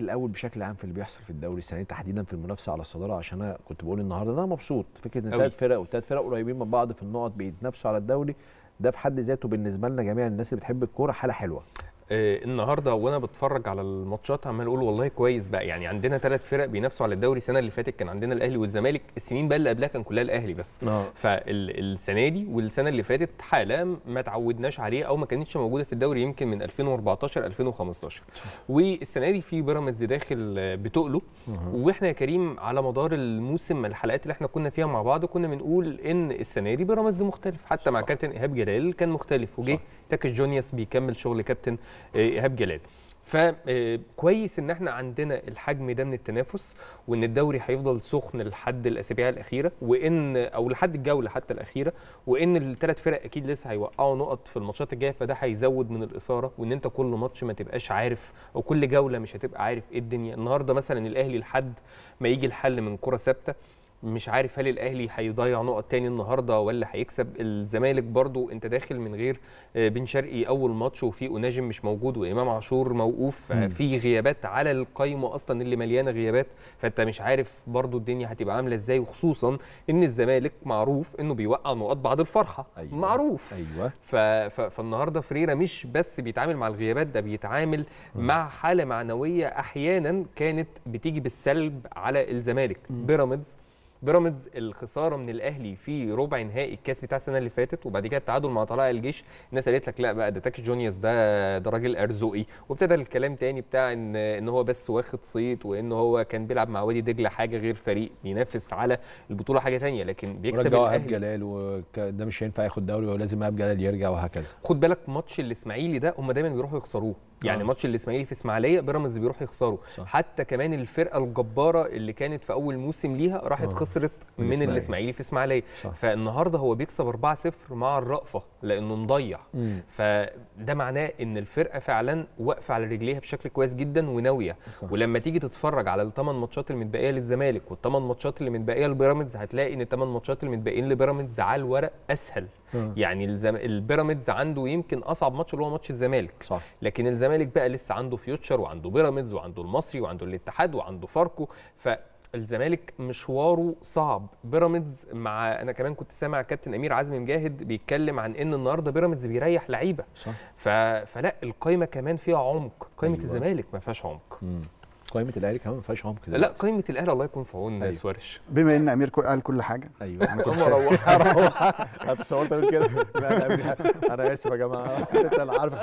الاول بشكل عام في اللي بيحصل في الدوري السنه دي تحديدا في المنافسه على الصداره، عشان انا كنت بقول النهارده انا مبسوط فكره ان ثلاث فرق قريبين من بعض في النقط بيتنافسوا على الدوري. ده في حد ذاته بالنسبه لنا جميع الناس اللي بتحب الكوره حاله حلوه. النهارده وانا بتفرج على الماتشات عمال اقول والله كويس بقى، يعني عندنا ثلاث فرق بينافسوا على الدوري. السنه اللي فاتت كان عندنا الاهلي والزمالك، السنين بقى اللي قبلها كان كلها الاهلي بس. فالسنه دي والسنه اللي فاتت حاله ما تعودناش عليها او ما كانتش موجوده في الدوري يمكن من 2014 2015. والسنه دي في بيراميدز داخل بتقله، واحنا يا كريم على مدار الموسم الحلقات اللي احنا كنا فيها مع بعض كنا بنقول ان السنه دي بيراميدز مختلف، حتى مع كابتن ايهاب جلال كان مختلف، وجه تاكس جونيوس بيكمل شغل كابتن ايهاب جلال. فكويس ان احنا عندنا الحجم ده من التنافس، وان الدوري هيفضل سخن لحد الاسابيع الاخيره، وان او لحد الجوله حتى الاخيره، وان الثلاث فرق اكيد لسه هيوقعوا نقط في الماتشات الجايه، فده هيزود من الاثاره، وان انت كل ماتش ما تبقاش عارف او كل جوله مش هتبقى عارف ايه الدنيا. النهارده مثلا الاهلي لحد ما يجي الحل من كره ثابته مش عارف هل الاهلي هيضيع نقط تاني النهارده ولا هيكسب. الزمالك برضو انت داخل من غير بن شرقي اول ماتش، وفي أناجم مش موجود، وامام عاشور موقوف، في غيابات على القايمه اصلا اللي مليانه غيابات، فانت مش عارف برضو الدنيا هتبقى عامله ازاي، وخصوصا ان الزمالك معروف انه بيوقع نقط بعد الفرحه. أيوة. معروف. ايوه. فالنهارده فريرة مش بس بيتعامل مع الغيابات، ده بيتعامل مع حاله معنويه احيانا كانت بتيجي بالسلب على الزمالك. بيراميدز الخساره من الاهلي في ربع نهائي الكاس بتاع السنه اللي فاتت، وبعد كده التعادل مع طلائع الجيش، الناس قالت لك لا بقى ده تاكي جونيوس ده راجل ارزقي، وابتدى الكلام تاني بتاع ان هو بس واخد صيت، وان هو كان بيلعب مع وادي دجله حاجه غير فريق بينافس على البطوله حاجه ثانيه، لكن بيكسب الاهلي. رجعوا ايهاب جلال وده مش هينفع ياخد دوري ولازم ايهاب جلال يرجع وهكذا. خد بالك ماتش الاسماعيلي ده هم دايما بيروحوا يخسروه، يعني ماتش الاسماعيلي في اسماعيليه بيراميدز بيروح يخسره. حتى كمان الفرقه الجباره اللي كانت في اول موسم ليها راحت خسرت من الاسماعيلي في اسماعيليه. فالنهارده هو بيكسب 4-0 مع الرأفه لانه مضيع، فده معناه ان الفرقه فعلا واقفه على رجليها بشكل كويس جدا وناويه. ولما تيجي تتفرج على الثمان ماتشات اللي متبقيه للزمالك والثمان ماتشات اللي متبقيه لبيراميدز، هتلاقي ان الثمان ماتشات اللي متبقيين لبيراميدز على الورق اسهل. يعني البيراميدز عنده يمكن اصعب ماتش اللي هو ماتش الزمالك. لكن الزمالك بقى لسه عنده فيوتشر، وعنده بيراميدز، وعنده المصري، وعنده الاتحاد، وعنده فاركو. فالزمالك مشواره صعب. بيراميدز مع انا كمان كنت سامع كابتن امير عزمي مجاهد بيتكلم عن ان النهارده بيراميدز بيريح لعيبه. فلا القايمه كمان فيها عمق، قايمه الزمالك ما فيهاش عمق. قايمه الاهلي كمان ما فيهاش عمق. لا قايمه الاهلي الله يكون في عون سوارش. بما ان امير قال كل حاجه. ايوه انا كنت اروح اتصورت اقول كده. انا اسف يا جماعه انت عارف.